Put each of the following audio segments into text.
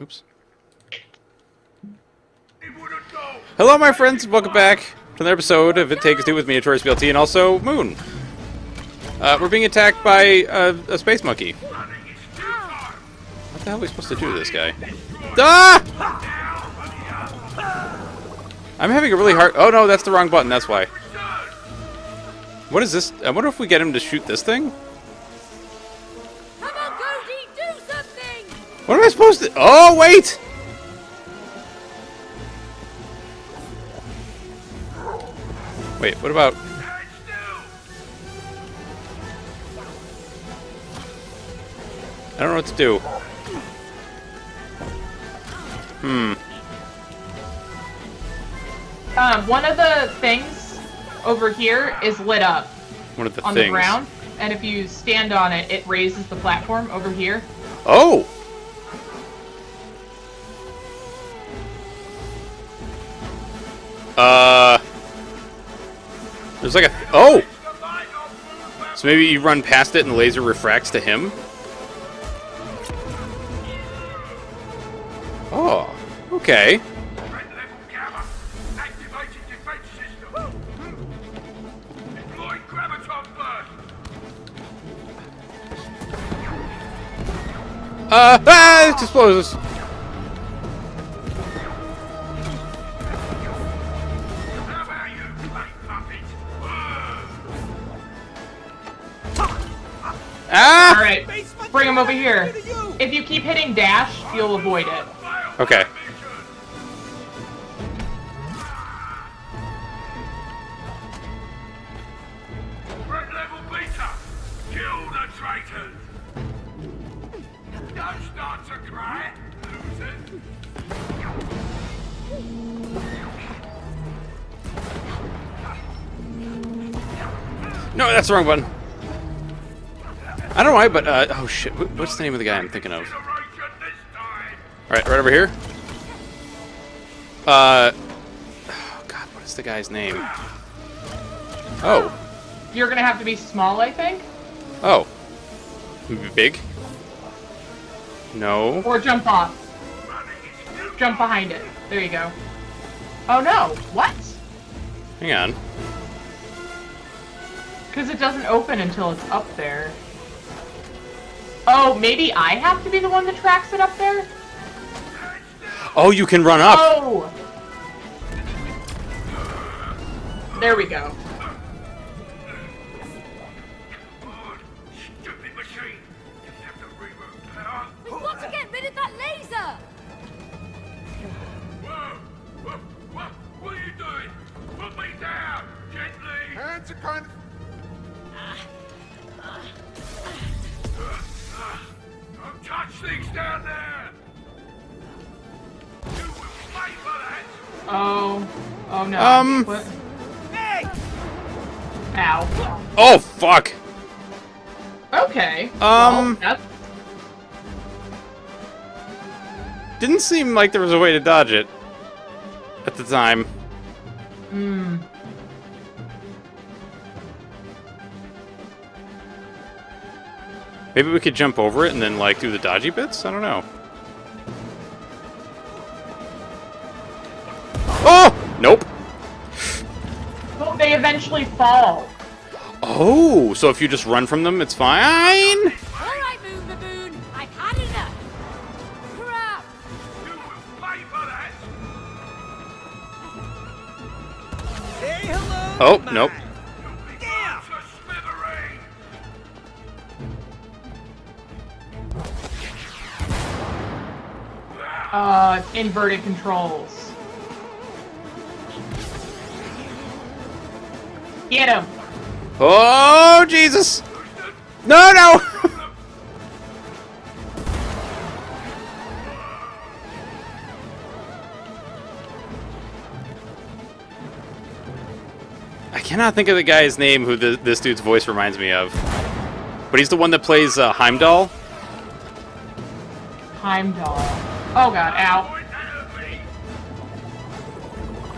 Oops. Hello, my friends. Welcome back to another episode of It Takes Two with me, Notorious BLT, and also Moon. We're being attacked by a space monkey. What the hell are we supposed to do to this guy? Ah! I'm having a really hard... Oh, no, that's the wrong button. That's why. What is this? I wonder if we get him to shoot this thing? Come on, Cody, do something! What am I supposed to... Oh, wait! Wait, what about... I don't know what to do. One of the things over here is lit up. One of the things. On the ground, and if you stand on it, it raises the platform over here. Oh! There's like a... Oh! So maybe you run past it and laser refracts to him? Oh, okay. It explodes. Ah! Alright, bring him over here. If you keep hitting dash, you'll avoid it. Okay. No, that's the wrong button. I don't know why, but, oh shit, what's the name of the guy I'm thinking of? Alright, right over here. Oh god, what is the guy's name? Oh. You're gonna have to be small, I think? Oh. Big? No. Or jump off. Jump behind it. There you go. Oh no, what? Hang on. Because it doesn't open until it's up there. Oh, maybe I have to be the one that tracks it up there? Oh, you can run up! Oh! There we go. Stupid machine! You have to reroute power! We've got to get rid of that laser! Whoa! What are you doing? Put me down! Gently! Hands are kind of... Don't touch things down there! You will pay for that! Oh no. What? Hey! Ow. Oh fuck! Okay. Well, that's... Didn't seem like there was a way to dodge it at the time. Hmm. Maybe we could jump over it and then, like, do the dodgy bits? I don't know. Oh! Nope. Well, they eventually fall. Oh, so if you just run from them, it's fine? Alright, Moon the Moon. I've had enough. Crap. You will pay for that. Say hello. Oh, nope. Inverted controls. Get him! Oh, Jesus! No, no! I cannot think of the guy's name who this dude's voice reminds me of. But he's the one that plays Heimdall. Heimdall. Oh god, ow.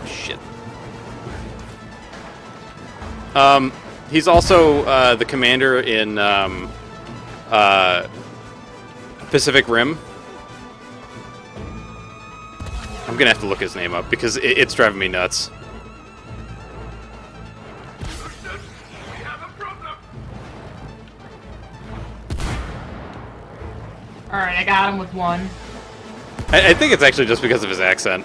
Shit. He's also the commander in Pacific Rim. I'm gonna have to look his name up because it's driving me nuts. Alright, I got him with one. I think it's actually just because of his accent.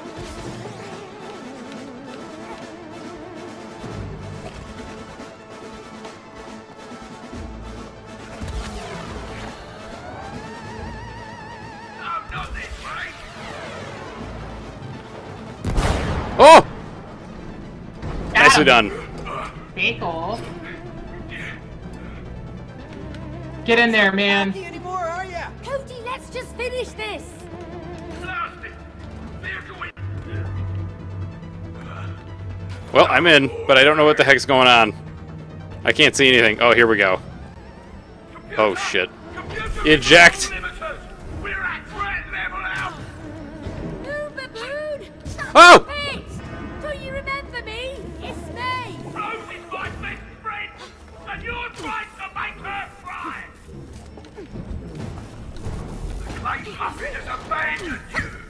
Oh! Nicely done. Very cool. Get in there, man. Anymore, are ya? Cody, let's just finish this. Well, I'm in, but I don't know what the heck's going on. I can't see anything. Oh, here we go. Oh, shit. Eject! Oh!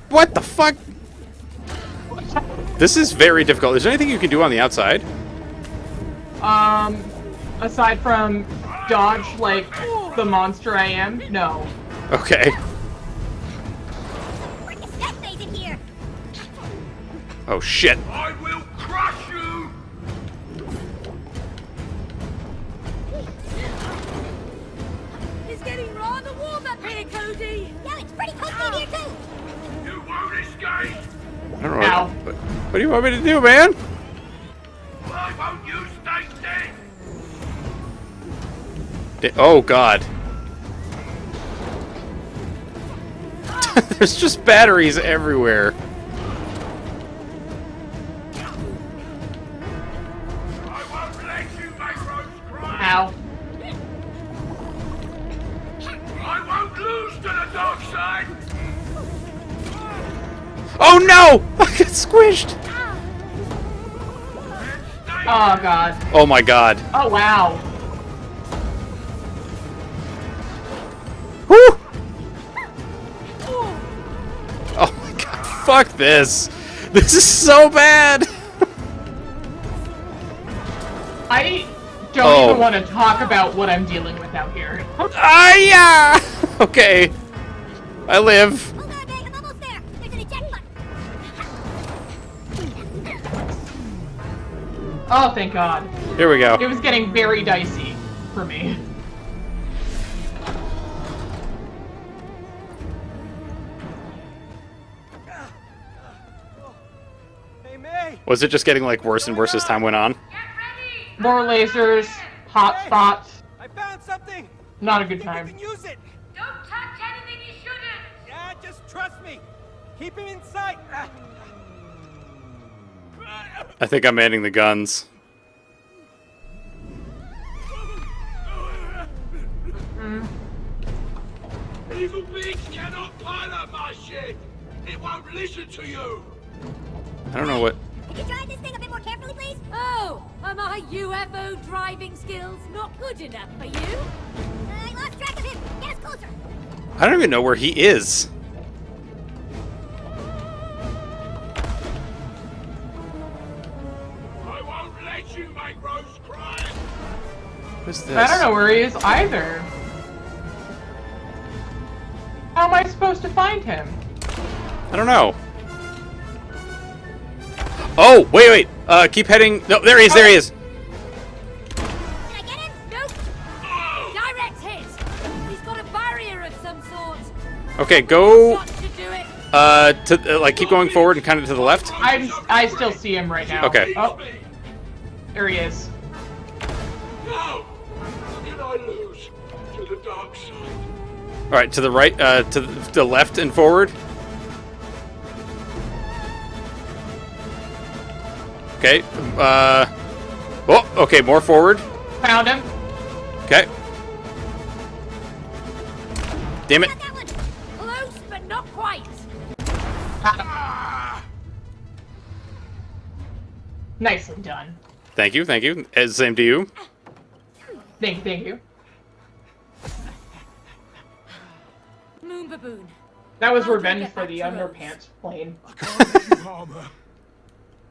What the fuck? This is very difficult. Is there anything you can do on the outside? Aside from dodge like the monster I am, no. Okay. Oh shit. I will crush you. It's getting rather warm up here, Cody. Yeah, it's pretty cold here too. You won't escape. I don't know. Ow. What do you want me to do, man? Why won't you stay dead? Oh god. There's just batteries everywhere. Ow. I won't lose to the dark side. Oh no! I got squished! Oh god. Oh my god. Oh wow. Woo! Oh my god, fuck this. This is so bad! I don't even want to talk about what I'm dealing with out here. Ah, yeah! Okay. I live. Hold on, guys, I'm almost there. There's an eject button. Oh, thank God. Here we go. It was getting very dicey for me. Hey, May. Was it just getting like worse and worse as time went on? More lasers, hot spots. I found something. Not a good time. Can use it. Don't touch anything you shouldn't. Yeah, just trust me. Keep him in sight. I think I'm adding the guns. Evil beings cannot pilot my ship. It won't listen to you. I don't know what. Could you drive this thing a bit more carefully, please? Oh, are my UFO driving skills not good enough for you? I lost track of him. Get us closer. I don't even know where he is. I won't let you make Rose cry. What's this? I don't know where he is either. How am I supposed to find him? I don't know. Oh, wait, wait. Keep heading. No, there he is, there he is. Can I get him? Nope. Direct hit. He's got a barrier of some sort. Okay, go to like keep going forward and kind of to the left. I still see him right now. Okay. Oh. There he is. No. Did I lose to the dark side? All right, to the right to the left and forward. Okay, oh, okay, more forward. Found him. Okay. Damn it. Close, but not quite. Ah. Nicely done. Thank you, thank you. Same to you. Thank you, thank you. Moon baboon. That was revenge for the underpants plane. I can't leave you, Arma.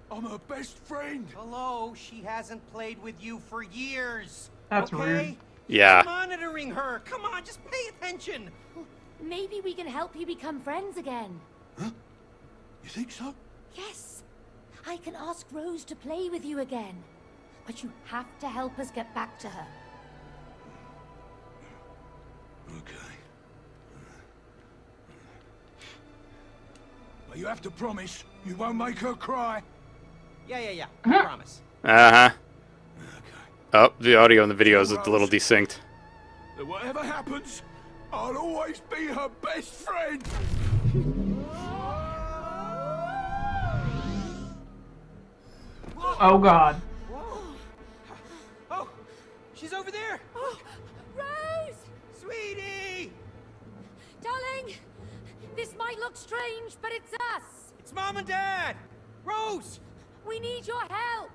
I'm her best friend. Hello, she hasn't played with you for years. That's weird. Yeah. Monitoring her. Come on, just pay attention. Maybe we can help you become friends again. Huh? You think so? Yes. I can ask Rose to play with you again. But you have to help us get back to her. Okay. But you have to promise you won't make her cry. Yeah. I promise. Okay. Oh, the audio and the video is a little desynced. Whatever happens, I'll always be her best friend. Oh God. Oh, she's over there. Oh, Rose, sweetie, darling. This might look strange, but it's us. It's Mom and Dad. Rose, we need your help.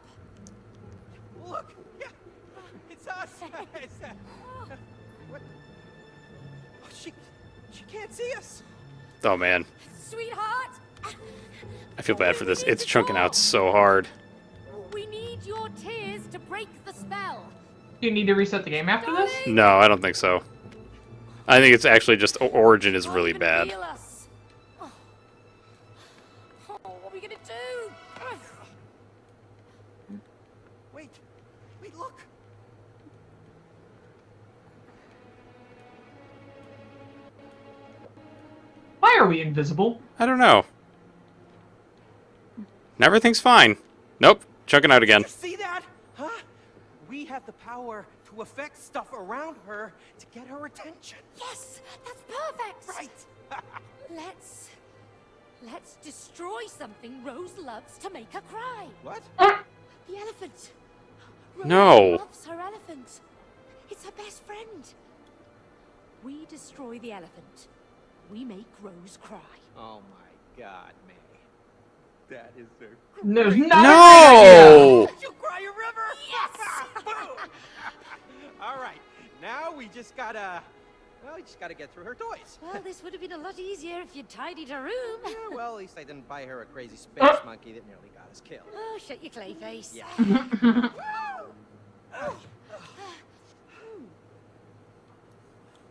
Look, yeah, it's us. It's, what? Oh, she can't see us. Oh man. Sweetheart. I feel bad for this. It's chunking out so hard. We need your tears to break the spell. Do you need to reset the game after this? No, I don't think so. I think it's actually just Origin is really bad. What are we gonna do? Wait, look. Why are we invisible? I don't know. Everything's fine. Nope, checking out again. Did you see that? Huh? We have the power to affect stuff around her to get her attention. Yes, that's perfect. Right. Let's destroy something Rose loves to make her cry. What? The elephant. Rose loves her elephant. It's her best friend. We destroy the elephant. We make Rose cry. Oh my God, May. That is their No! Did you cry a river? Yes! All right. Now we just gotta get through her toys. Well, this would have been a lot easier if you'd tidied her room. Yeah, well, at least I didn't buy her a crazy space monkey that nearly got us killed. Oh, shut your clay face. Yeah.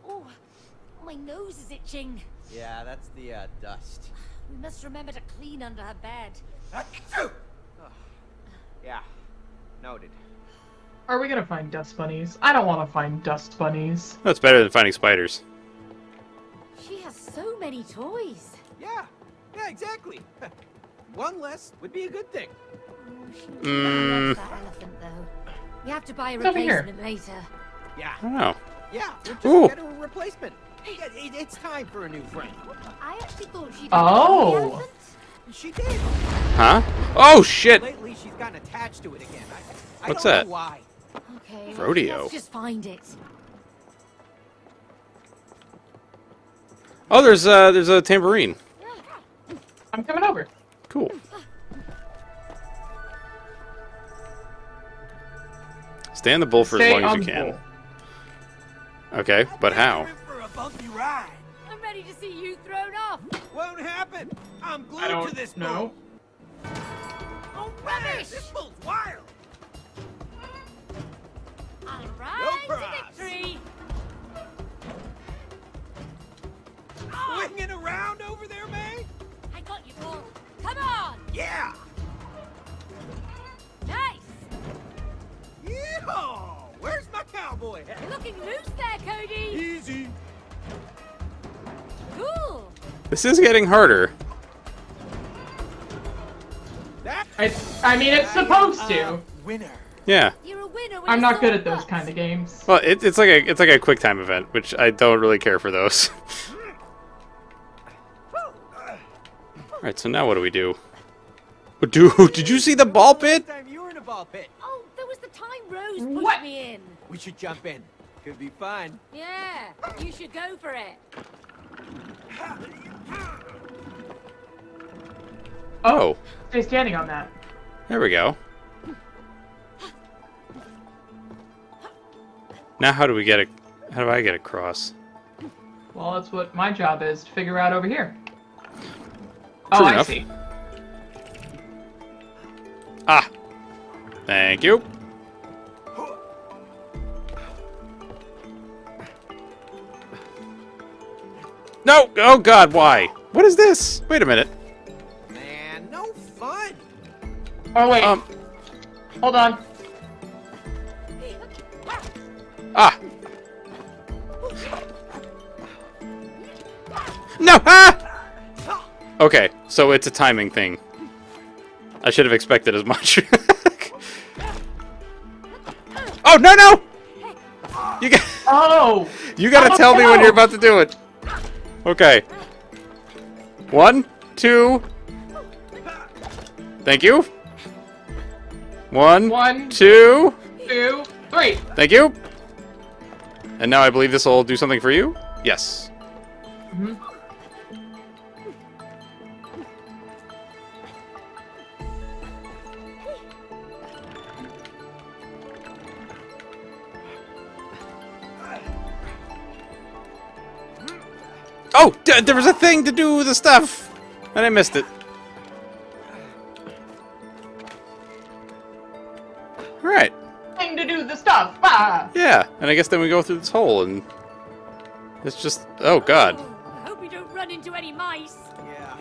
Oh, my nose is itching. Yeah, that's the dust. We must remember to clean under her bed. Yeah, noted. Are we gonna find dust bunnies? I don't want to find dust bunnies. That's better than finding spiders. She has so many toys. Yeah, exactly. One less would be a good thing. That elephant, though. You have to buy a replacement later. Yeah. I don't know. Yeah, we'll just get her a replacement. It's time for a new friend. I actually thought she did. Oh. She did. Huh? Oh shit. Lately she's gotten attached to it again. I What's don't that? Know why. Okay. Rodeo. Let's just find it. Oh, there's a tambourine. I'm coming over. Cool. Stay on the bull for as long as you can. Okay, but how? Bumpy ride. I'm ready to see you thrown off. Won't happen. I'm glued to this boat. Oh, rubbish! This boat's wild. I'll ride to victory. Swinging around over there, May. I got you, Paul. Come on. Yeah. Nice. Yeehaw! Where's my cowboy hat? You're looking loose there, Cody. Easy. Cool. This is getting harder. I mean, it's supposed to. Winner. Yeah. You're a winner. I'm not good at those kind of games. Well, it's like a quick time event, which I don't really care for those. All right, so now what do we do? Dude, did you see the ball pit? You were in a ball pit. Oh, that was the time Rose pushed me in. We should jump in. Could be fun. Yeah, you should go for it. Oh. Stay standing on that. There we go. Now how do I get across? Well, that's what my job is, to figure out over here. Oh, I see. Ah. Thank you. No! Oh god, why? What is this? Wait a minute. Man, no fun! Oh wait. Hold on. Ah! No! Ah! Okay, so it's a timing thing. I should have expected as much. Oh, no, no! You got... Oh! You gotta tell me when you're about to do it. Okay. 1, 2. Thank you. 1, 2, 3. Thank you. And now I believe this will do something for you? Yes. Mm-hmm. Oh, there was a thing to do with the stuff, and I missed it. All right. Thing to do the stuff. Ah. Yeah, and I guess then we go through this hole, and it's just oh god. Oh, I hope we don't run into any mice. Yeah.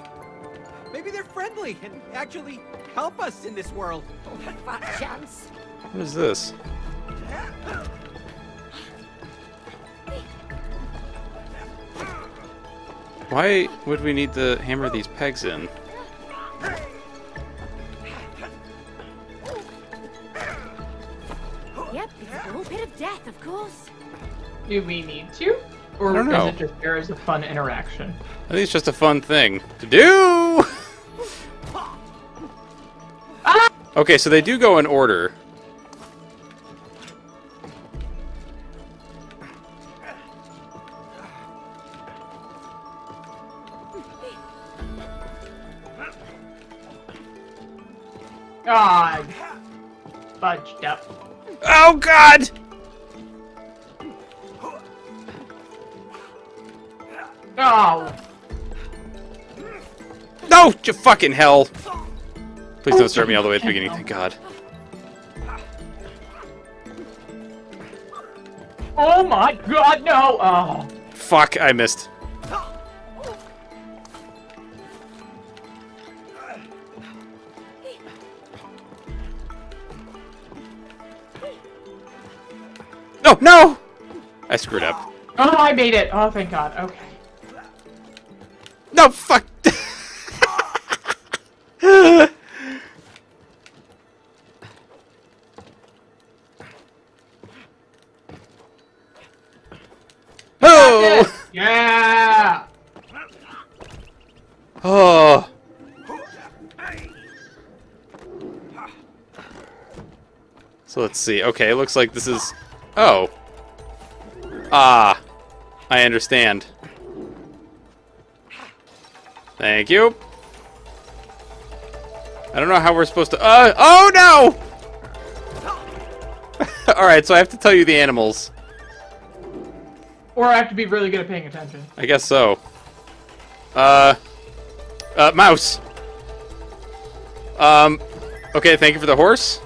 Maybe they're friendly and actually help us in this world. What chance? What is this? Why would we need to hammer these pegs in? Yep, it's a whole bit of death, of course. Do we need to? Or I don't know. Is it just there as a fun interaction? I think it's just a fun thing to do! Okay, so they do go in order. God, fudged up. Oh God! No! No! You fucking hell! Please don't start me all the way at the beginning. Thank God. Oh my God! No! Oh. Fuck! I missed. No, no! I screwed up. Oh, I made it. Oh, thank God. Okay. No, fuck. Oh! Yeah! Oh. So let's see. Okay, it looks like this is... Oh. Ah. I understand. Thank you. I don't know how we're supposed to... oh no! Alright, so I have to tell you the animals. Or I have to be really good at paying attention. I guess so. Mouse. Okay, thank you for the horse.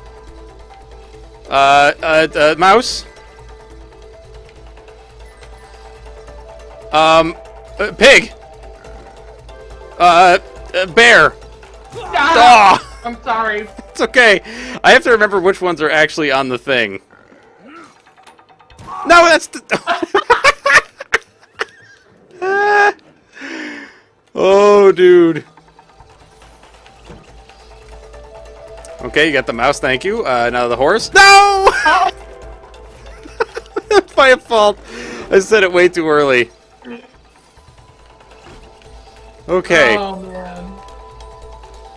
Mouse. Pig. Bear. Ah, oh. I'm sorry. It's okay. I have to remember which ones are actually on the thing. No, that's the... Oh, dude. Okay, you got the mouse, thank you. Now the horse. No! That's my fault. I said it way too early. Okay. Oh, man.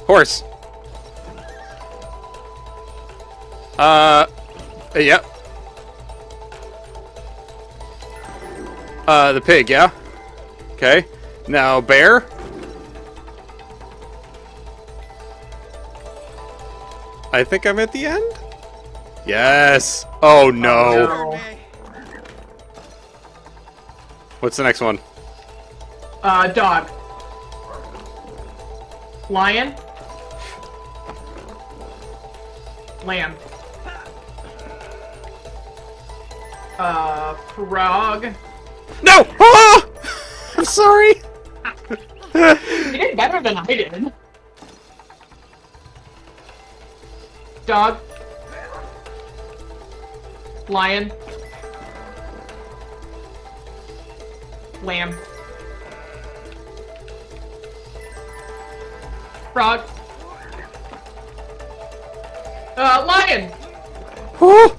Horse. Yep. Yeah. The pig, yeah? Okay. Now, bear. I think I'm at the end? Yes! Oh no! What's the next one? Dog. Lion. Lamb. Frog. No! Oh! I'm sorry! You did better than I did. Dog. Lion. Lamb. Frog. Lion! Oh!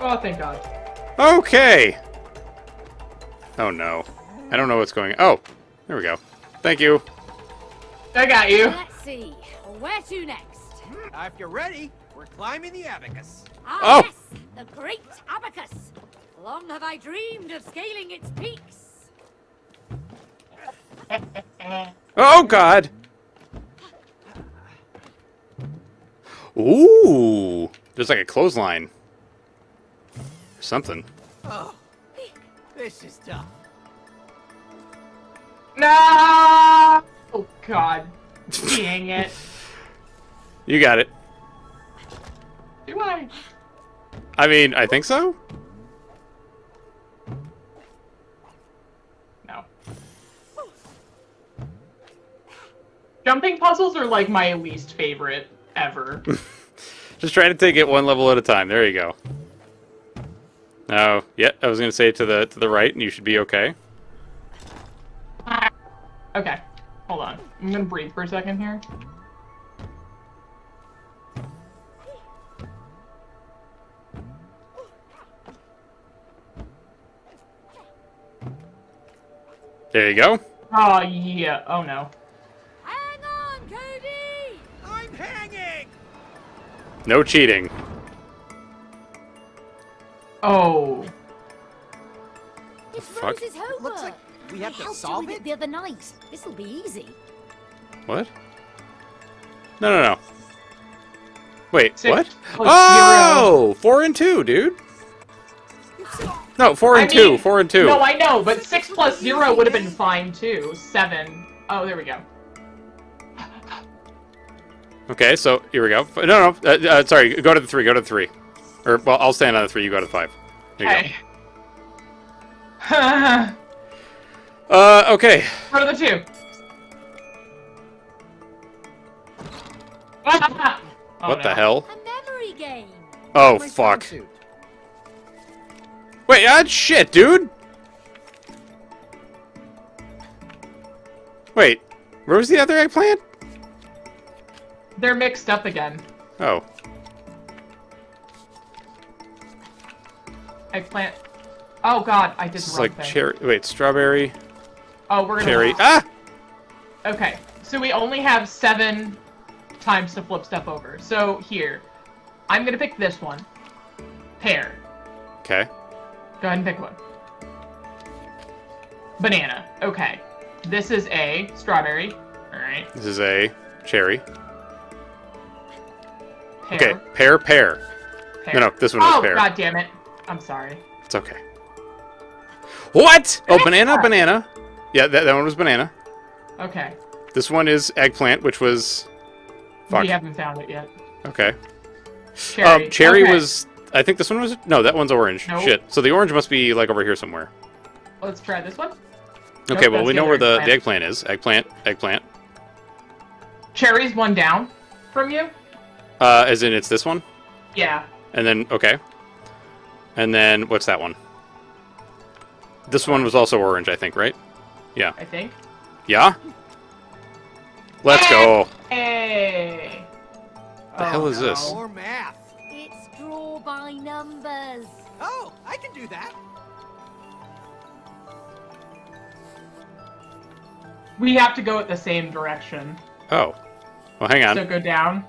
Oh, thank God. Okay! Oh no. I don't know what's going on. Oh! There we go. Thank you. I got you. Let's see. Where to next? If you're ready, we're climbing the abacus. Ah, oh! Yes! The great abacus! Long have I dreamed of scaling its peaks. Oh, God! Ooh! There's like a clothesline. Something. Oh, this is tough. No! Oh, God. Dang it. You got it. Do I? I mean, I think so? No. Jumping puzzles are like my least favorite ever. Just try to take it one level at a time. There you go. Oh, yeah, I was gonna say to the right, and you should be okay. Okay, hold on. I'm gonna breathe for a second here. There you go. Oh yeah. Oh no. Hang on, Cody. I'm hanging. No cheating. Oh. It's Rose's homework. Looks like we have to solve it the other night. This will be easy. What? No, no, no. Wait, what? Oh, 4 and 2, dude. No, 4 and 2. 4 and 2. No, I know, but 6 plus 0 would have been fine too. 7. Oh, there we go. Okay, so here we go. No, no. Sorry, go to the 3. Go to the 3. Or, well, I'll stand on the 3, you go to the 5. There you go. Okay. Go to the 2. Ah! Oh, what the hell? A memory game. Oh, fuck. Wait, shit, dude! Wait, where was the other eggplant? They're mixed up again. Oh. Eggplant. Oh god, I did the wrong thing. It's like cherry. Wait, strawberry. Oh, we're gonna cherry. Ah. Okay, so we only have 7 times to flip stuff over. So here, I'm gonna pick this one. Pear. Okay. Go ahead and pick one. Banana. Okay. This is a strawberry. All right. This is a cherry. Pear. Okay. Pear. Pear. Pear. No, no, this one is pear. Oh god damn it. I'm sorry. It's okay. What? Oh, banana, banana. Yeah, that one was banana. Okay. This one is eggplant, which was... Fuck. We haven't found it yet. Okay. Cherry. Cherry was... I think this one was... No, that one's orange. Nope. Shit. So the orange must be, like, over here somewhere. Let's try this one. Okay, nope, well, we know where the eggplant is. Eggplant. Eggplant. Cherry's one down from you? As in it's this one? Yeah. And then... Okay. And then, what's that one? This one was also orange, I think, right? Yeah. I think. Yeah? Let's go! Hey! What the hell is this? More math. It's draw by numbers. Oh, I can do that. We have to go at the same direction. Oh. Well, hang on. So go down.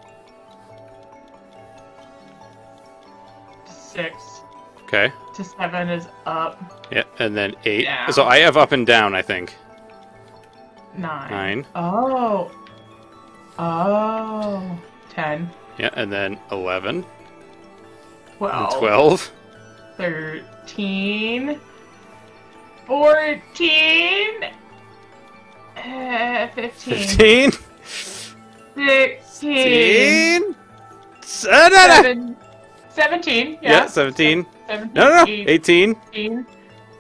6. Okay. To 7 is up. Yeah, and then 8. Down. So I have up and down, I think. 9. 9. Oh. Oh. 10. Yeah, and then 11. 12. And 12. 13. 14. 15. 15? 16. 17. Yeah, yeah 17. 17. No. 18. 18.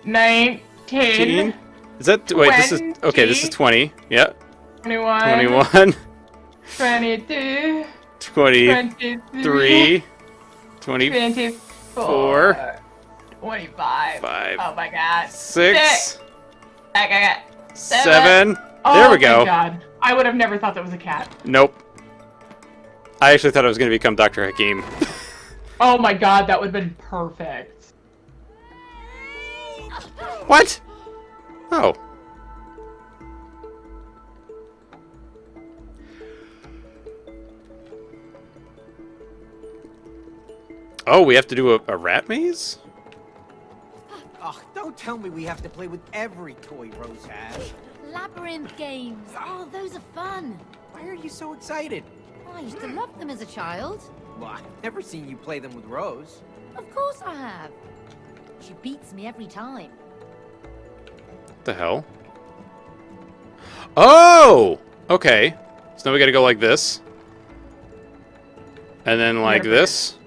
19. 18. Is that... 20. Wait, this is... Okay, this is 20. Yeah. 21. 21. 22. 23. 24. 25. 5. Oh my god. 6. I got 7. Oh, there we go. Oh my god. I would have never thought that was a cat. Nope. I actually thought I was going to become Dr. Hakim. Oh my god, that would have been perfect. What? Oh. Oh, we have to do a rat maze? Oh, don't tell me we have to play with every toy Rose has. Labyrinth games. Oh, those are fun. Why are you so excited? I used to love them as a child. Well, I've never seen you play them with Rose. Of course I have. She beats me every time. What the hell? Oh! Okay. So now we gotta go like this. And then like this.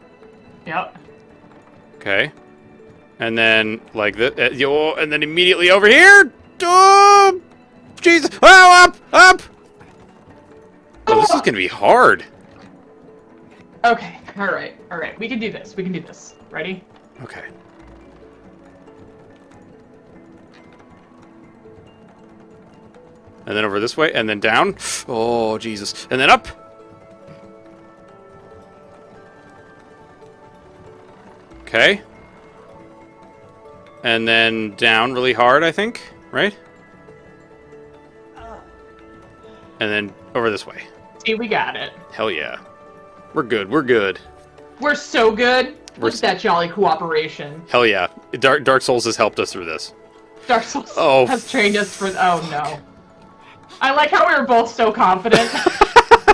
Yep. Okay. And then like this. And then immediately over here! Oh! Jesus! Oh, up! Up! Oh, this is gonna be hard. Okay, alright. We can do this. Ready? Okay. And then over this way, and then down. Oh, Jesus. And then up. Okay. And then down really hard, I think. Right? And then over this way. See, we got it. Hell yeah. We're good. We're so good. Look at that jolly cooperation. Hell yeah. Dark Souls has helped us through this. Dark Souls has trained us for... Oh, no. I like how we were both so confident.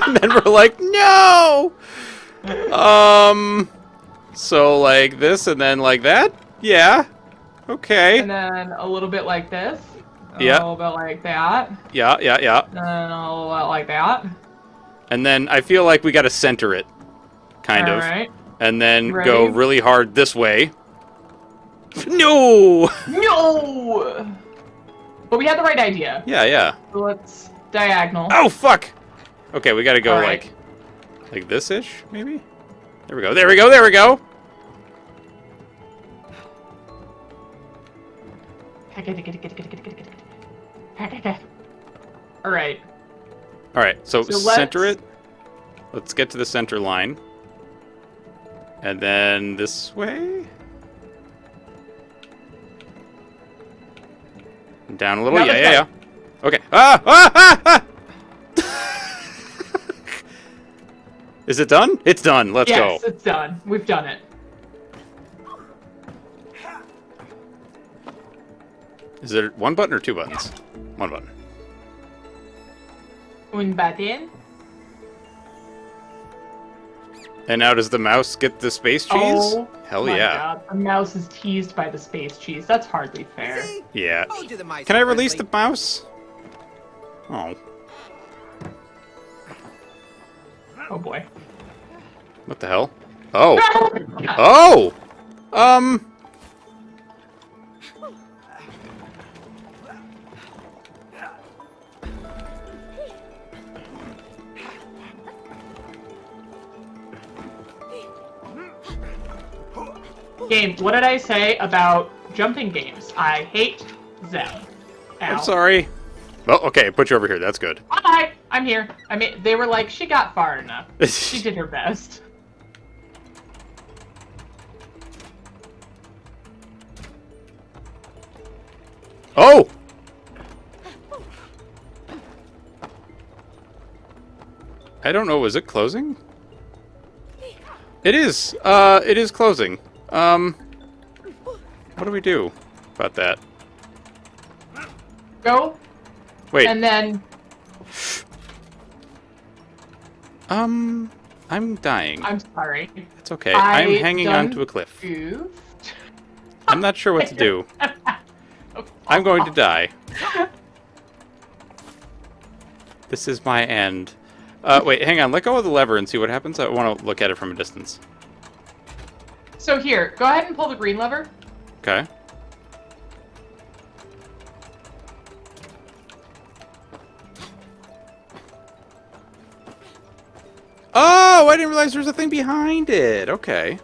And then we're like, no! So, like this, and then like that? Yeah. Okay. And then a little bit like this. Yeah. A little bit like that. Yeah, yeah, yeah. And then a little bit like that. And then I feel like we gotta center it. Kind of. Alright. And then go really hard this way. No! No! But we had the right idea. Yeah, yeah. So let's diagonal. Oh, fuck! Okay, we gotta go like this-ish, maybe? There we go, there we go! Alright. Alright, so center it. Let's get to the center line. And then this way? Down a little, no, yeah. Okay. Ah! Is it done? It's done. Let's go. Yes, it's done. We've done it. Is there one button or two buttons? One button. Un button. And now does the mouse get the space cheese? Oh, hell yeah. God. The mouse is teased by the space cheese. That's hardly fair. Yeah. Can I release the mouse? Oh. Oh boy. What the hell? Oh. Oh! Game, what did I say about jumping games? I hate them. Ow. I'm sorry. Well, okay, put you over here. That's good. Hi, I'm here. I mean, they were like, she got far enough. She did her best. Oh! I don't know. Was it closing? It is. It is closing. What do we do about that? Go. Wait. And then. I'm dying. I'm sorry. It's okay. I'm hanging onto a cliff. I'm not sure what to do. I'm going to die. This is my end. Wait, hang on. Let go of the lever and see what happens. I want to look at it from a distance. So here, go ahead and pull the green lever. Okay. Oh, I didn't realize there was a thing behind it. Okay.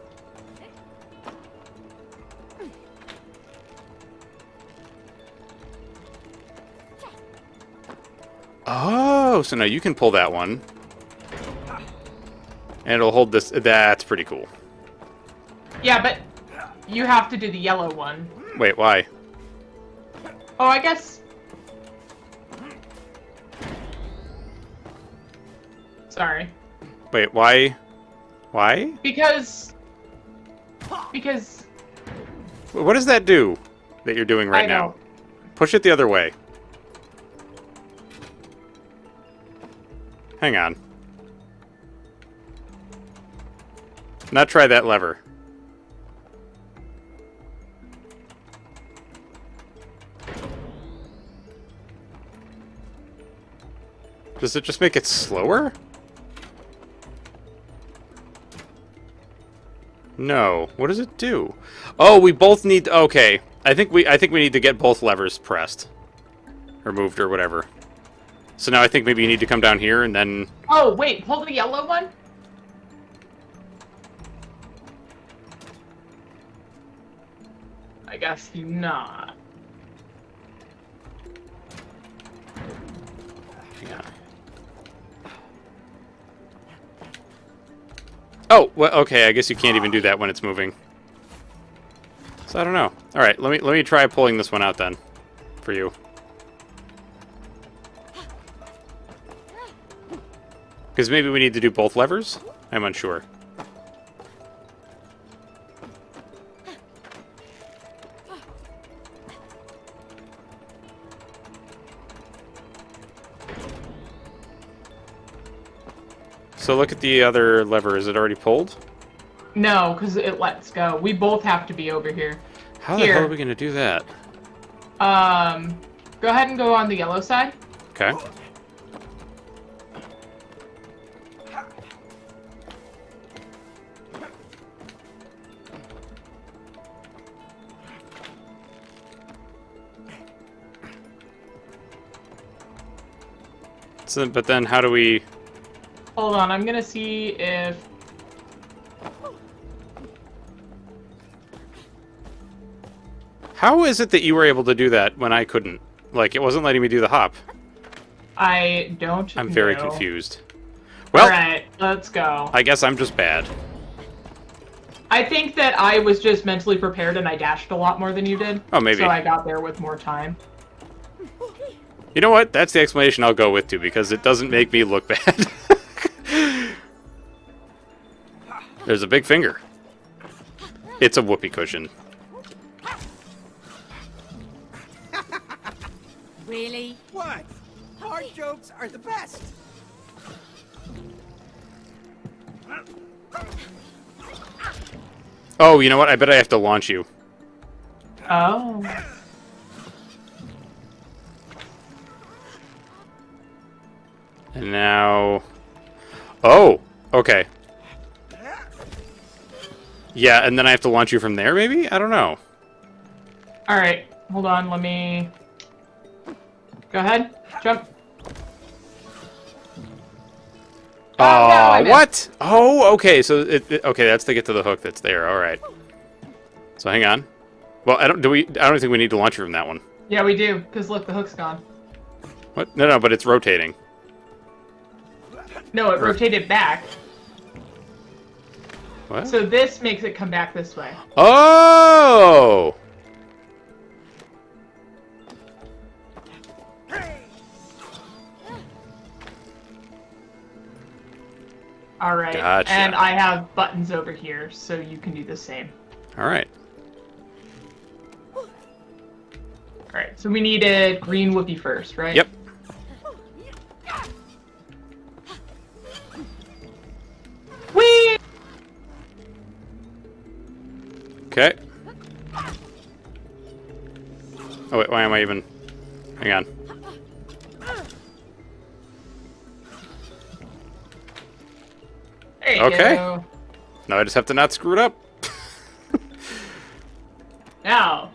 Oh, so now you can pull that one. And it'll hold this. That's pretty cool. Yeah, but you have to do the yellow one. Wait, why? Oh, I guess. Sorry. Wait, why? Why? Because. What does that do that you're doing right now? Push it the other way. Hang on. Not try that lever. Does it just make it slower? No. What does it do? Oh, we both need to, okay. I think we need to get both levers pressed. Or moved or whatever. So now I think maybe you need to come down here and then... Oh, wait, pull the yellow one? I guess not. Yeah. Oh, well, okay, I guess you can't even do that when it's moving. So I don't know. All right, let me try pulling this one out then for you. Because maybe we need to do both levers? I'm unsure. So look at the other lever. Is it already pulled? No, because it lets go. We both have to be over here. How the hell are we going to do that? Go ahead and go on the yellow side. Okay. So, but then how do we... Hold on, I'm gonna see if... How is it that you were able to do that when I couldn't? Like, it wasn't letting me do the hop. I don't know. I'm very confused. Well, all right, let's go. I guess I'm just bad. I think that I was just mentally prepared and I dashed a lot more than you did. Oh, maybe. So I got there with more time. You know what? That's the explanation I'll go with, too, because it doesn't make me look bad. There's a big finger. It's a whoopee cushion. Really? What? Hard jokes are the best. Oh, you know what? I bet I have to launch you. Oh. And now... Oh! Okay. Yeah, and then I have to launch you from there, maybe? I don't know. Alright. Hold on, let me... Go ahead. Jump. Oh, no, what? Oh, okay. So, okay, that's to get to the hook that's there. Alright. So, hang on. Well, I don't think we need to launch you from that one. Yeah, we do. Because, look, the hook's gone. What? No, but it's rotating. No, it rotated back. What? So this makes it come back this way. Oh! Alright, gotcha. And I have buttons over here, so you can do the same. Alright. Alright, so we need a green whoopee first, right? Yep. Okay. Oh wait, why am I even... Hang on. Okay. Go. Now I just have to not screw it up. Now,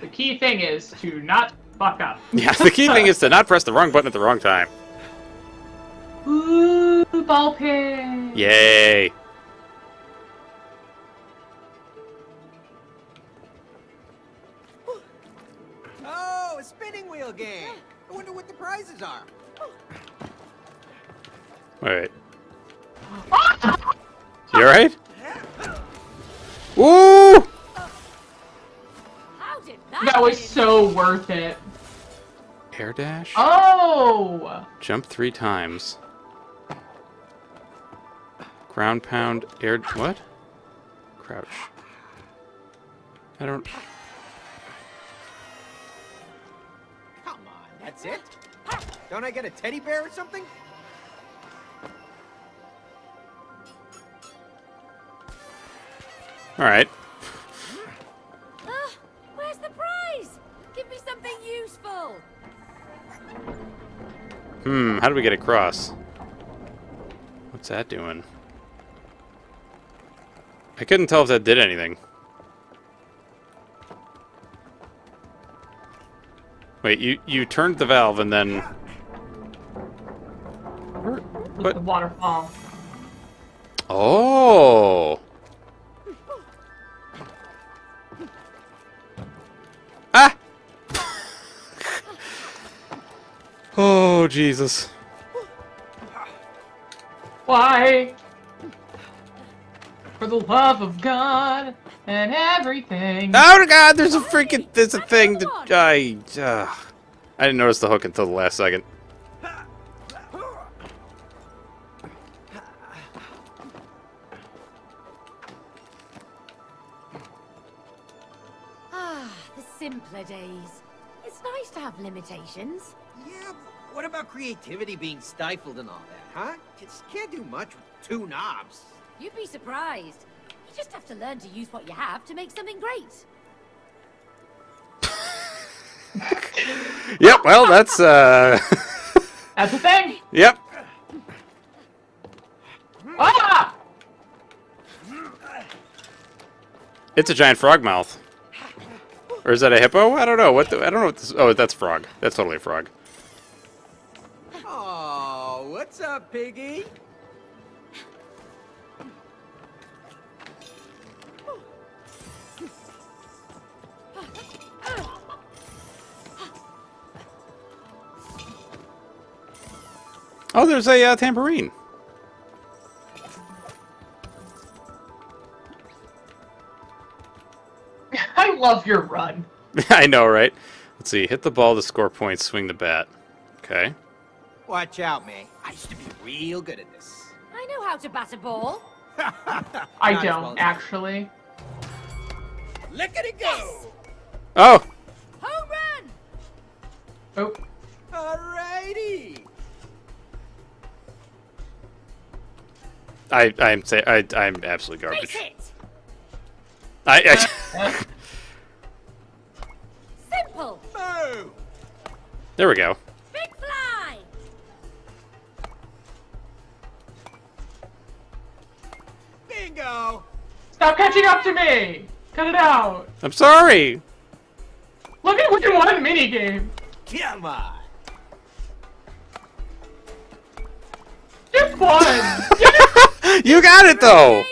the key thing is to not fuck up. Yeah, the key thing is to not press the wrong button at the wrong time. Ooh, ball pin! Yay! Oh, a spinning wheel game. I wonder what the prizes are. All right. You alright? Ooh! That was so worth it. Air dash? Oh! Jump 3 times. Ground pound, air... What? Crouch. I don't... Come on, that's it? Don't I get a teddy bear or something? All right. Where's the prize? Give me something useful. Hmm. How do we get across? What's that doing? I couldn't tell if that did anything. Wait. You turned the valve and then. What? The waterfall. Oh. Ah! Oh, Jesus. Why? For the love of God and everything. Oh, God, there's a freaking... There's a thing that... I didn't notice the hook until the last second. Simpler days. It's nice to have limitations. Yeah, but what about creativity being stifled and all that, huh? Kids can't do much with 2 knobs. You'd be surprised. You just have to learn to use what you have to make something great. Yep, well, that's, That's the thing! Yep. Ah! It's a giant frog mouth. Or is that a hippo? I don't know. What? I don't know what this... Oh, that's frog. That's totally a frog. Oh, what's up, piggy? Oh, there's a tambourine. I love your run. I know, right? Let's see. Hit the ball to score points. Swing the bat. Okay. Watch out, May. I used to be real good at this. I know how to bat a ball. I don't, well actually. Lickety go! Yes. Oh! Home run! Oh. Alrighty! I'm absolute garbage. Face it. I Simple. Boom. There we go. Big fly. Bingo. Stop catching up to me. Cut it out. I'm sorry. Look at what you want in the minigame. Come on. Just one. You got it though.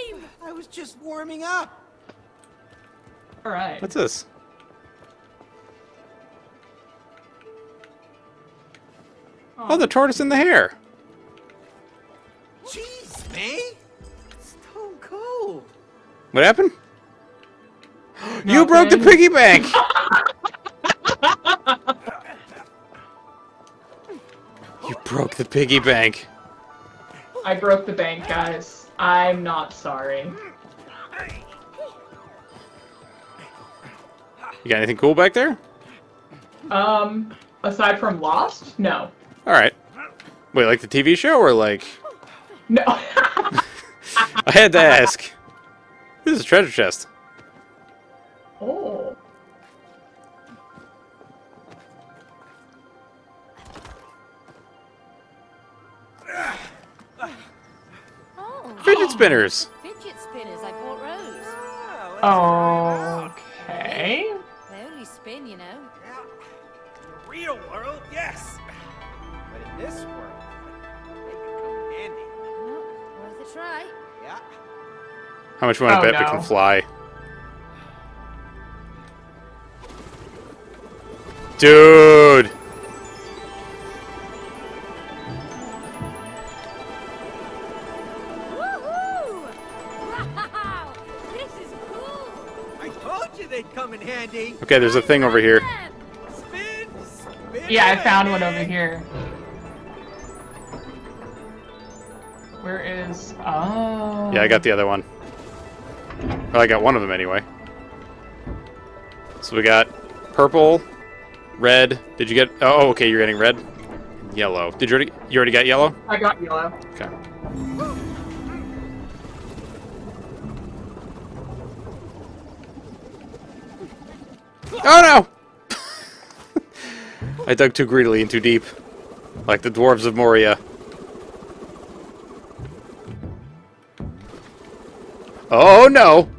I was just warming up. All right. What's this? Oh. Oh, the tortoise in the hare. Jeez, May. Stone cold. What happened? Nothing. You broke the piggy bank. You broke the piggy bank. I broke the bank, guys. I'm not sorry. You got anything cool back there? Aside from Lost, no. All right. Wait, like the TV show or like? No. I had to ask. This is a treasure chest. Oh. fidget spinners. Fidget spinners. I bought Rose. Oh, okay. They only spin, you know. Yeah. In the real world, yes. But in this world, they become handy. Well, worth a try. Yeah. How much you want to bet we can fly? Dude. Okay, there's a thing over here. Spin, spin. Yeah, I found one over here. Where is... Oh... Yeah, I got the other one. Well, I got one of them anyway. So we got purple, red. Did you get... Oh, okay, you're getting red. Yellow. Did you already... You already got yellow? I got yellow. Okay. Oh no! I dug too greedily and too deep. Like the dwarves of Moria. Oh no!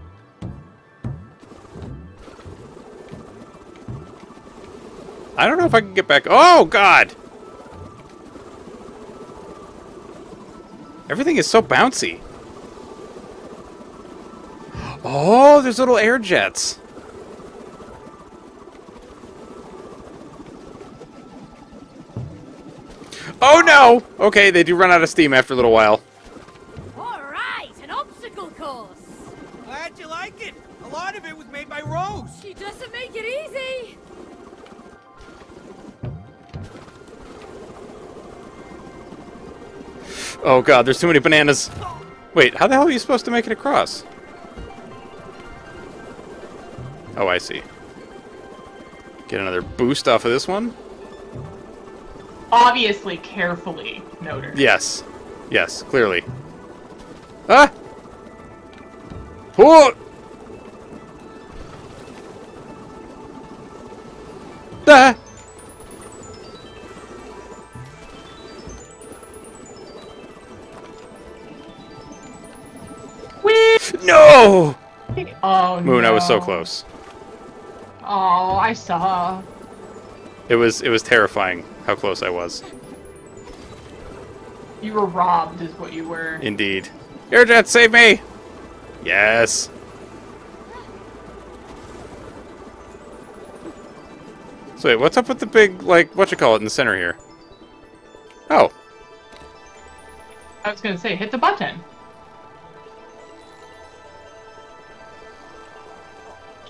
I don't know if I can get back. Oh god! Everything is so bouncy. Oh, there's little air jets. Oh no! Okay, they do run out of steam after a little while. Alright, an obstacle course! Glad you like it! A lot of it was made by Rose! She doesn't make it easy! Oh god, there's too many bananas. Wait, how the hell are you supposed to make it across? Oh, I see. Get another boost off of this one. Obviously, carefully noted. Yes. Yes, clearly. Ah! Oh! Ah! Whee! No! Oh, Moon, no. I was so close. Oh, I saw. It was terrifying how close I was. You were robbed is what you were. Indeed. Airjet, save me! Yes. So wait, what's up with the big, like, whatchamacallit in the center here? Oh. I was gonna say, hit the button.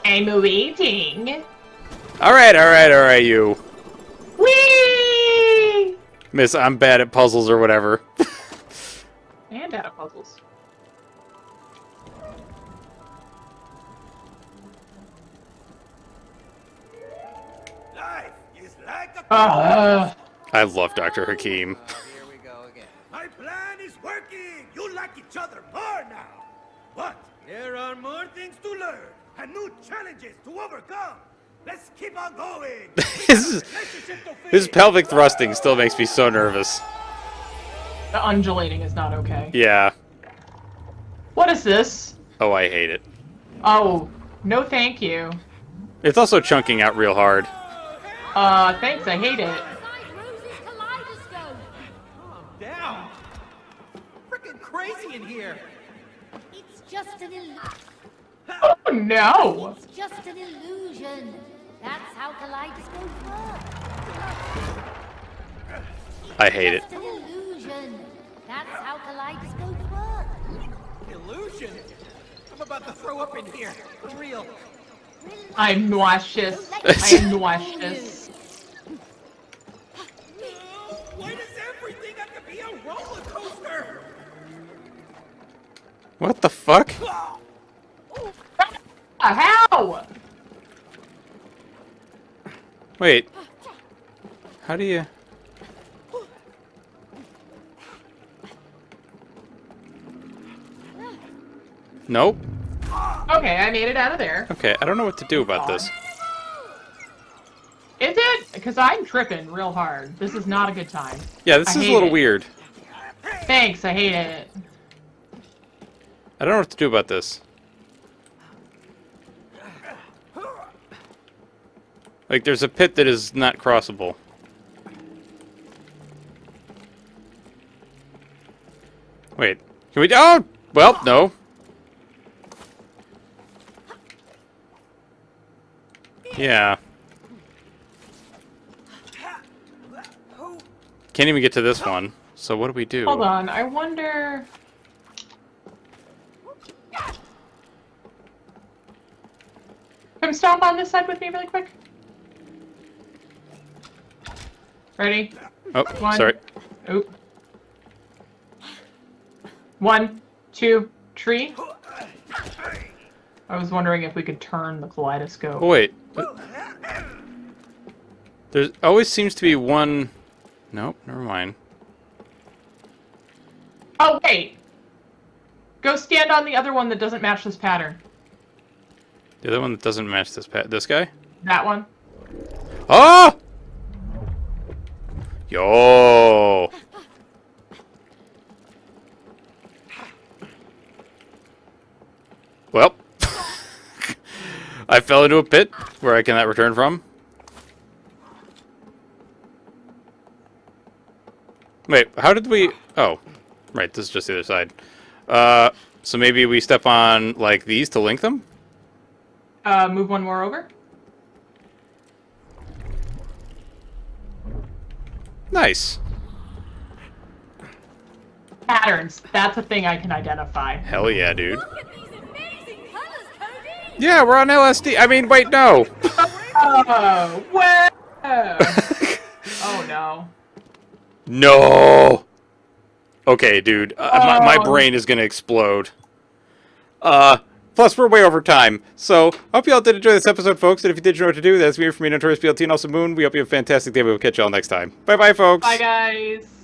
I'm waiting. Alright, alright, alright, you. Whee! Miss, I'm bad at puzzles or whatever. And bad at puzzles. Life is like a I love Dr. Hakim. Here we go again. My plan is working! You like each other more now! But there are more things to learn and new challenges to overcome! Let's keep on going. His pelvic thrusting still makes me so nervous. The undulating is not okay. Yeah. What is this? Oh, I hate it. Oh, no thank you. It's also chunking out real hard. Thanks, I hate it. Calm down. Freaking crazy in here. It's just an illusion. Oh no! It's just an illusion. That's how kaleidoscopes work. I hate it. It's just an illusion. That's how kaleidoscopes work. Illusion? I'm about to throw up in here. For real. I'm nauseous. I'm nauseous. Why does everything have to be a roller coaster? What the fuck? How? Wait. How do you... Nope. Okay, I made it out of there. Okay, I don't know what to do about this. Is it? Because I'm tripping real hard. This is not a good time. Yeah, this is a little weird. Thanks, I hate it. I don't know what to do about this. Like, there's a pit that is not crossable. Wait, can we... Oh! Well, no. Yeah. Can't even get to this one. So what do we do? Hold on, I wonder... Come stomp on this side with me really quick. Ready? Oh, one. Sorry. Oh. 1, 2, 3. I was wondering if we could turn the kaleidoscope. Oh, wait. There always seems to be one... Nope, never mind. Oh, wait! Go stand on the other one that doesn't match this pattern. The other one that doesn't match this this guy? That one. Oh! Yo! Well. I fell into a pit where I cannot return from. Wait, how did we... Oh. Right, this is just the other side. So maybe we step on, like, these to link them? Move one more over. Nice. Patterns. That's a thing I can identify. Hell yeah, dude. Look at these amazing colors, Cody! Yeah, we're on LSD. I mean, wait, no. Oh, whoa. Oh, no. No. Okay, dude. My brain is going to explode. Plus, we're way over time. So, hope you all did enjoy this episode, folks. And if you did, you know what to do. That's me, from me, Notorious BLT, and also Moon. We hope you have a fantastic day. We will catch you all next time. Bye-bye, folks. Bye, guys.